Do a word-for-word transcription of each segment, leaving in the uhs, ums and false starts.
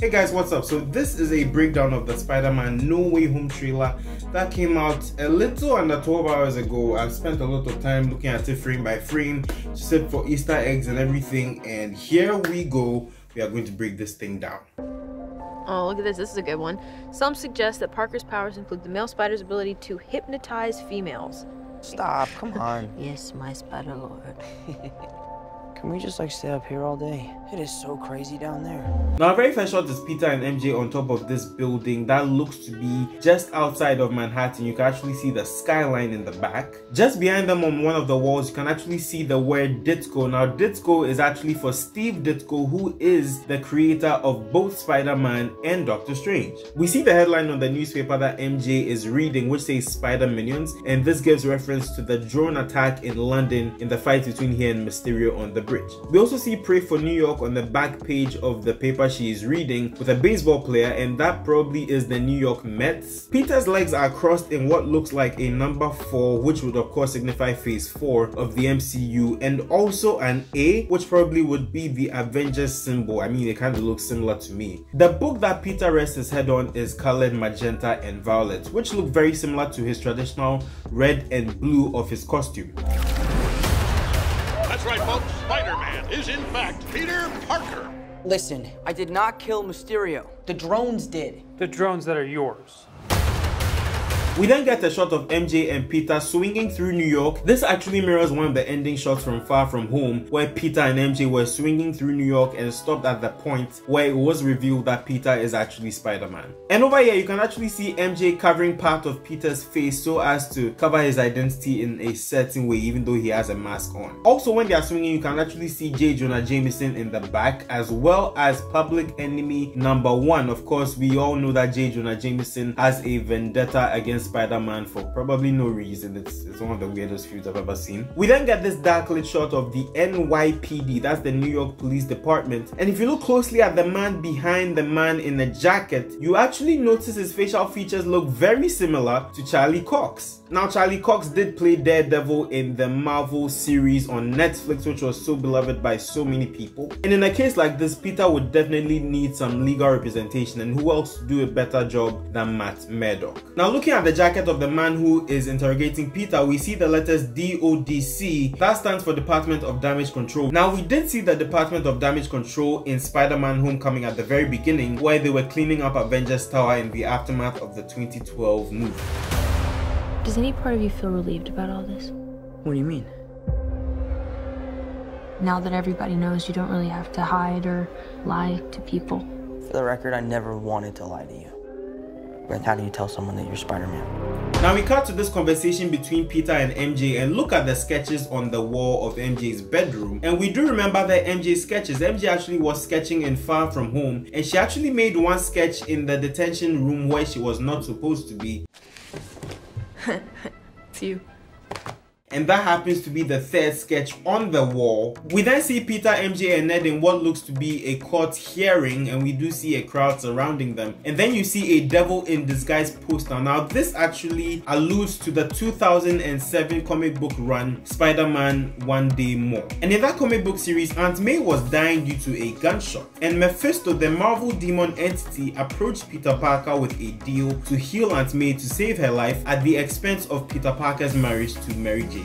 Hey guys, what's up? So this is a breakdown of the Spider-Man No Way Home trailer that came out a little under twelve hours ago. I've spent a lot of time looking at it frame by frame, except for Easter eggs and everything, and here we go. We are going to break this thing down. Oh, look at this. This is a good one. Some suggest that Parker's powers include the male spider's ability to hypnotize females. Stop, come on. Yes, my spider lord. Can we just like stay up here all day? It is so crazy down there. Now, our very first shot is Peter and M J on top of this building that looks to be just outside of Manhattan. You can actually see the skyline in the back. Just behind them on one of the walls, you can actually see the word Ditko. Now, Ditko is actually for Steve Ditko, who is the creator of both Spider-Man and Doctor Strange. We see the headline on the newspaper that M J is reading, which says Spider Minions, and this gives reference to the drone attack in London in the fight between he and Mysterio on the bridge. We also see Pray for New York on the back page of the paper she is reading with a baseball player, and that probably is the New York Mets. Peter's legs are crossed in what looks like a number four, which would of course signify phase four of the M C U, and also an A, which probably would be the Avengers symbol. I mean, it kind of looks similar to me. The book that Peter rests his head on is colored magenta and violet, which look very similar to his traditional red and blue of his costume. That's right, folks. Spider-Man is, in fact, Peter Parker. Listen, I did not kill Mysterio. The drones did. The drones that are yours. We then get a shot of M J and Peter swinging through New York. This actually mirrors one of the ending shots from Far From Home, where Peter and M J were swinging through New York and stopped at the point where it was revealed that Peter is actually Spider-Man. And over here, you can actually see M J covering part of Peter's face so as to cover his identity in a certain way, even though he has a mask on. Also, when they are swinging, you can actually see J. Jonah Jameson in the back, as well as Public Enemy number one. Of course, we all know that J. Jonah Jameson has a vendetta against Spider-Man for probably no reason. It's, it's one of the weirdest feuds I've ever seen. We then get this dark lit shot of the N Y P D, that's the New York Police Department, and if you look closely at the man behind the man in the jacket, you actually notice his facial features look very similar to Charlie Cox. Now, Charlie Cox did play Daredevil in the Marvel series on Netflix, which was so beloved by so many people, and in a case like this, Peter would definitely need some legal representation, and who else to do a better job than Matt Murdock. Now, looking at the jacket of the man who is interrogating Peter, we see the letters D O D C. That stands for Department of Damage Control. Now, we did see the Department of Damage Control in Spider-Man Homecoming at the very beginning, where they were cleaning up Avengers Tower in the aftermath of the twenty twelve movie. Does any part of you feel relieved about all this? What do you mean? Now that everybody knows, you don't really have to hide or lie to people. For the record, I never wanted to lie to you. But how do you tell someone that you're Spider-Man? Now we cut to this conversation between Peter and M J, and look at the sketches on the wall of M J's bedroom. And we do remember that M J's sketches. M J actually was sketching in Far From Home, and she actually made one sketch in the detention room where she was not supposed to be. It's you. And that happens to be the third sketch on the wall. We then see Peter, M J, and Ned in what looks to be a court hearing, and we do see a crowd surrounding them. And then you see a devil in disguise poster. Now, this actually alludes to the two thousand seven comic book run, Spider-Man One Day More. And in that comic book series, Aunt May was dying due to a gunshot. And Mephisto, the Marvel demon entity, approached Peter Parker with a deal to heal Aunt May to save her life at the expense of Peter Parker's marriage to Mary Jane.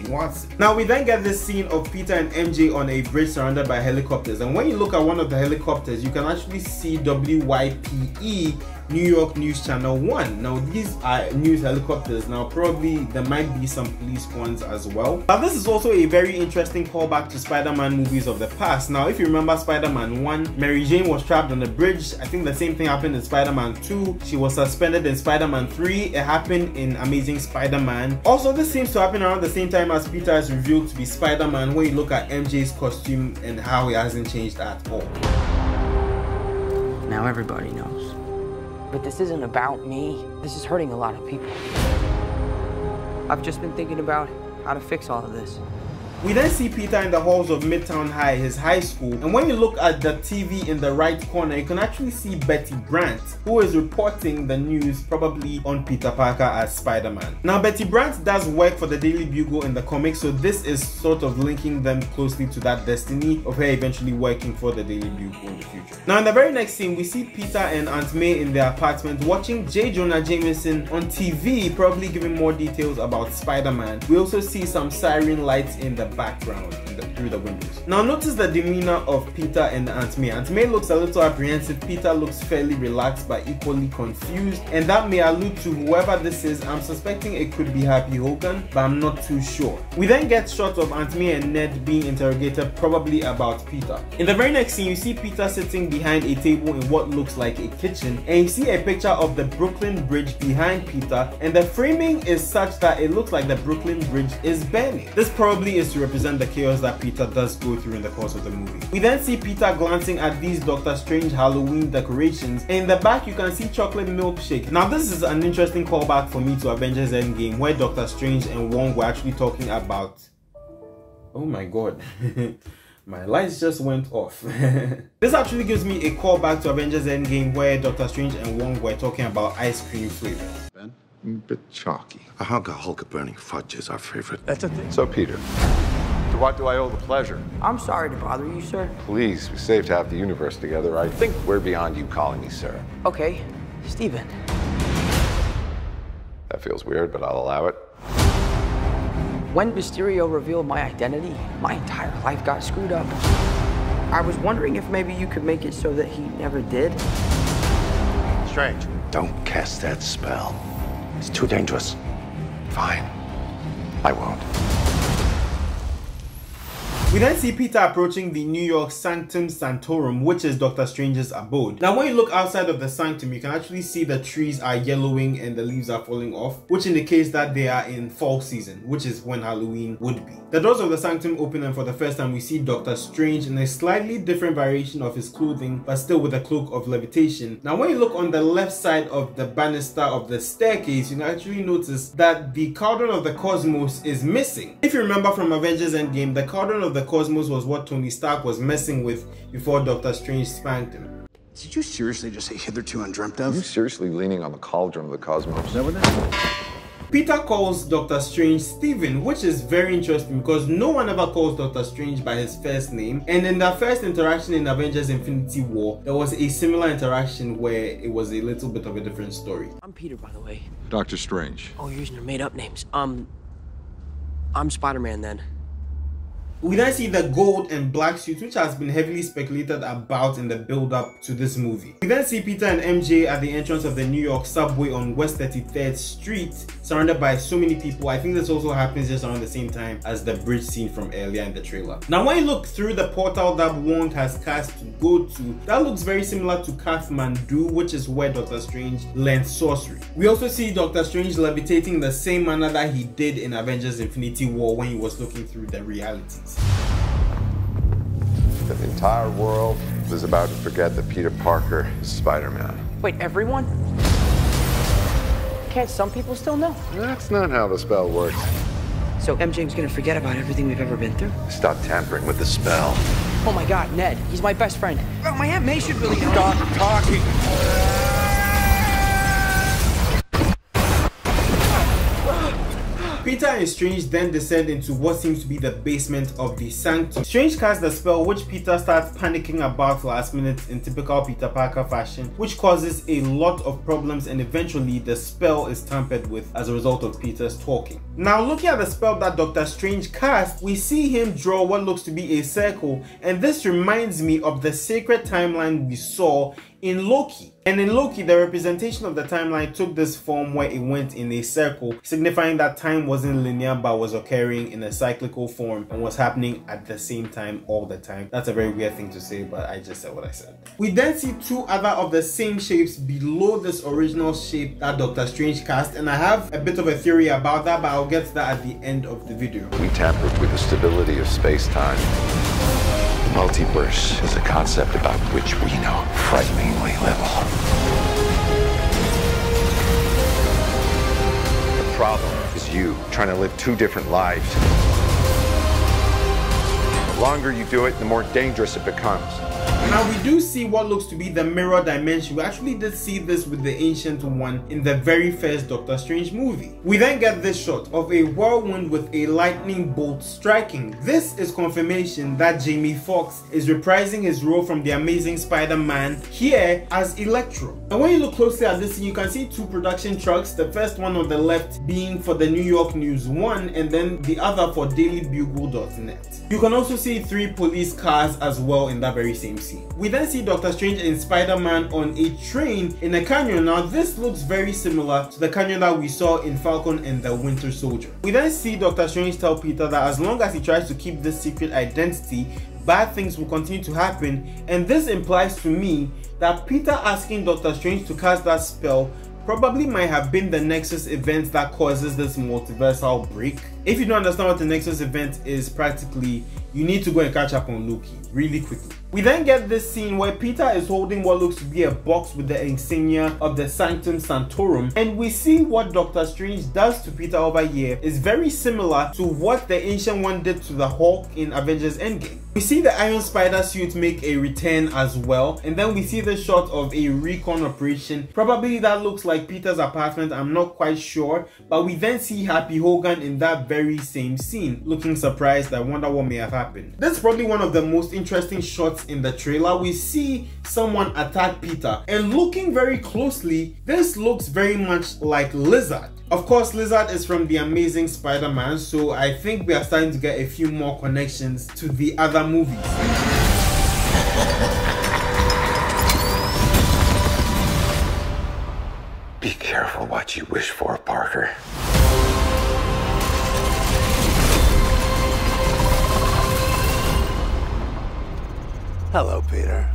Now we then get this scene of Peter and M J on a bridge surrounded by helicopters, and when you look at one of the helicopters, you can actually see W Y P E, New York News Channel one. Now these are news helicopters. Now probably there might be some police ones as well. Now this is also a very interesting callback to Spider-Man movies of the past. Now if you remember Spider-Man one, Mary Jane was trapped on a bridge. I think the same thing happened in Spider-Man two. She was suspended in Spider-Man three. It happened in Amazing Spider-Man. Also, this seems to happen around the same time as Peter is revealed to be Spider-Man, when you look at M J's costume and how it hasn't changed at all. Now everybody knows. But this isn't about me. This is hurting a lot of people. I've just been thinking about how to fix all of this. We then see Peter in the halls of Midtown High, his high school, and when you look at the T V in the right corner, you can actually see Betty Brant, who is reporting the news probably on Peter Parker as Spider-Man. Now, Betty Brant does work for the Daily Bugle in the comics, so this is sort of linking them closely to that destiny of her eventually working for the Daily Bugle in the future. Now, in the very next scene, we see Peter and Aunt May in their apartment watching J. Jonah Jameson on T V, probably giving more details about Spider-Man. We also see some siren lights in the background in the, through the windows. Now notice the demeanor of Peter and Aunt May. Aunt May looks a little apprehensive, Peter looks fairly relaxed but equally confused, and that may allude to whoever this is. I'm suspecting it could be Happy Hogan, but I'm not too sure. We then get shots of Aunt May and Ned being interrogated, probably about Peter. In the very next scene, you see Peter sitting behind a table in what looks like a kitchen, and you see a picture of the Brooklyn Bridge behind Peter, and the framing is such that it looks like the Brooklyn Bridge is burning. This probably is to represent the chaos that Peter does go through in the course of the movie. We then see Peter glancing at these Doctor Strange Halloween decorations, and in the back you can see chocolate milkshake. Now this is an interesting callback for me to Avengers Endgame, where Doctor Strange and Wong were actually talking about... Oh my god. My lights just went off. This actually gives me a callback to Avengers Endgame, where Doctor Strange and Wong were talking about ice cream flavors. Ben? A bit chalky. A hunk of Hulk burning fudge is our favorite. That's a thing. So, Peter, to what do I owe the pleasure? I'm sorry to bother you, sir. Please, we saved half the universe together. I think we're beyond you calling me sir. Okay, Steven. That feels weird, but I'll allow it. When Mysterio revealed my identity, my entire life got screwed up. I was wondering if maybe you could make it so that he never did. Strange. Don't cast that spell. It's too dangerous. Fine. I won't. We then see Peter approaching the New York Sanctum Sanctorum, which is Doctor Strange's abode. Now when you look outside of the sanctum, you can actually see the trees are yellowing and the leaves are falling off, which indicates that they are in fall season, which is when Halloween would be. The doors of the sanctum open, and for the first time we see Doctor Strange in a slightly different variation of his clothing, but still with a cloak of levitation. Now when you look on the left side of the banister of the staircase, you can actually notice that the cauldron of the cosmos is missing. If you remember from Avengers Endgame, the cauldron of the cosmos was what Tony Stark was messing with before Doctor Strange spanked him. Did you seriously just say hitherto undreamt of? Are you seriously leaning on the cauldron of the cosmos? Is that what that is? Peter calls Doctor Strange Steven, which is very interesting because no one ever calls Doctor Strange by his first name, and in their first interaction in Avengers Infinity War, there was a similar interaction where it was a little bit of a different story. I'm Peter, by the way. Doctor Strange. Oh, you're using your made-up names. Um, I'm Spider-Man then. We then see the gold and black suit, which has been heavily speculated about in the build-up to this movie. We then see Peter and M J at the entrance of the New York subway on West thirty-third Street, surrounded by so many people. I think this also happens just around the same time as the bridge scene from earlier in the trailer. Now when you look through the portal that Wong has cast to go to, that looks very similar to Kathmandu, which is where Doctor Strange learned sorcery. We also see Doctor Strange levitating the same manner that he did in Avengers Infinity War when he was looking through the realities. The entire world is about to forget that Peter Parker is Spider-Man. Wait, everyone? Can't some people still know? That's not how the spell works. So M J's gonna forget about everything we've ever been through? Stop tampering with the spell. Oh my god, Ned, he's my best friend. Oh, my Aunt May should really know. Stop talking! Peter and Strange then descend into what seems to be the basement of the sanctum. Strange casts the spell, which Peter starts panicking about last minute in typical Peter Parker fashion, which causes a lot of problems, and eventually the spell is tampered with as a result of Peter's talking. Now looking at the spell that Doctor Strange cast, we see him draw what looks to be a circle, and this reminds me of the sacred timeline we saw in Loki. And in Loki, the representation of the timeline took this form where it went in a circle, signifying that time wasn't linear but was occurring in a cyclical form and was happening at the same time all the time. That's a very weird thing to say, but I just said what I said. We then see two other of the same shapes below this original shape that Doctor Strange cast, and I have a bit of a theory about that, but I'll get to that at the end of the video. We tampered with the stability of space-time. Multiverse is a concept about which we know frighteningly little. The problem is you trying to live two different lives. longer you do it, the more dangerous it becomes. Now we do see what looks to be the mirror dimension. We actually did see this with the Ancient One in the very first Doctor Strange movie. We then get this shot of a whirlwind with a lightning bolt striking. This is confirmation that Jamie Foxx is reprising his role from The Amazing Spider-Man here as Electro. And when you look closely at this scene, you can see two production trucks, the first one on the left being for the New York News One and then the other for daily bugle dot net. You can also see three police cars as well in that very same scene. We then see Doctor Strange and Spider-Man on a train in a canyon. Now this looks very similar to the canyon that we saw in Falcon and the Winter Soldier. We then see Doctor Strange tell Peter that as long as he tries to keep this secret identity, bad things will continue to happen, and this implies to me that Peter asking Doctor Strange to cast that spell probably might have been the Nexus event that causes this multiversal break. If you don't understand what the Nexus event is, practically, you need to go and catch up on Loki really quickly. We then get this scene where Peter is holding what looks to be a box with the insignia of the Sanctum Sanctorum, and we see what Doctor Strange does to Peter over here is very similar to what the Ancient One did to the Hulk in Avengers Endgame. We see the Iron Spider suit make a return as well, and then we see the shot of a recon operation. Probably that looks like Peter's apartment, I'm not quite sure, but we then see Happy Hogan in that very same scene, looking surprised. I wonder what may have happened. That's probably one of the most interesting shots in the trailer. We see someone attack Peter, and looking very closely, this looks very much like Lizard. Of course, Lizard is from The Amazing Spider-Man, so I think we are starting to get a few more connections to the other movies. Be careful what you wish for, Parker. Hello, Peter.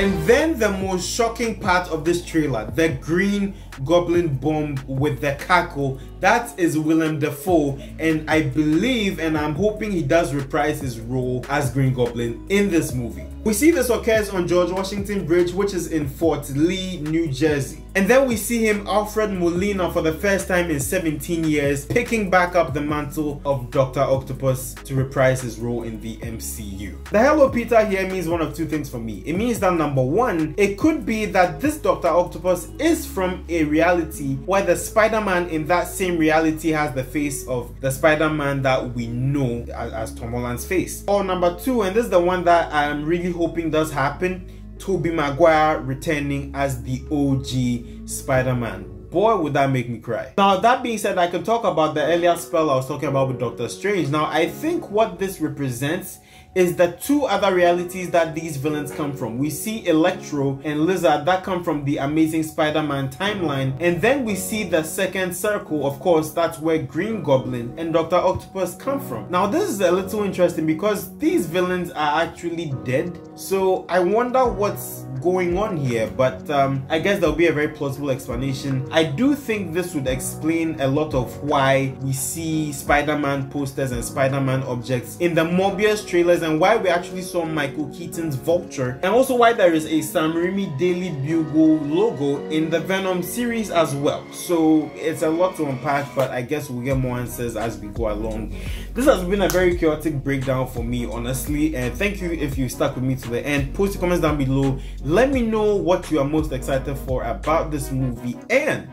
And then the most shocking part of this trailer, the Green Goblin bomb with the cackle. That is Willem Dafoe, and I believe and I'm hoping he does reprise his role as Green Goblin in this movie. We see this occurs on George Washington Bridge, which is in Fort Lee, New Jersey. And then we see him, Alfred Molina, for the first time in seventeen years, picking back up the mantle of Doctor Octopus to reprise his role in the M C U. The Hello Peter here means one of two things for me. It means that number one, it could be that this Doctor Octopus is from a reality where the Spider-Man in that same reality has the face of the Spider-Man that we know as, as Tom Holland's face. Or number two, and this is the one that I'm really hoping does happen, Tobey Maguire returning as the O G Spider-Man. Boy, would that make me cry. Now, that being said, I can talk about the earlier spell I was talking about with Doctor Strange. Now, I think what this represents is the two other realities that these villains come from. We see Electro and Lizard that come from the Amazing Spider-Man timeline, and then we see the second circle. Of course, that's where Green Goblin and Doctor Octopus come from. Now, this is a little interesting because these villains are actually dead, so I wonder what's going on here, but um, I guess there'll be a very plausible explanation. I do think this would explain a lot of why we see Spider-Man posters and Spider-Man objects in the Morbius trailers, and why we actually saw Michael Keaton's Vulture, and also why there is a Sam Raimi Daily Bugle logo in the Venom series as well. So it's a lot to unpack, but I guess we'll get more answers as we go along. This has been a very chaotic breakdown for me, honestly, and thank you if you stuck with me to the end. Post your comments down below. Let me know what you are most excited for about this movie, and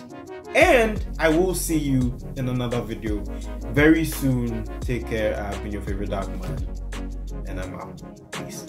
and I will see you in another video very soon. Take care. I've been your favorite dark man, and I'm out. Peace.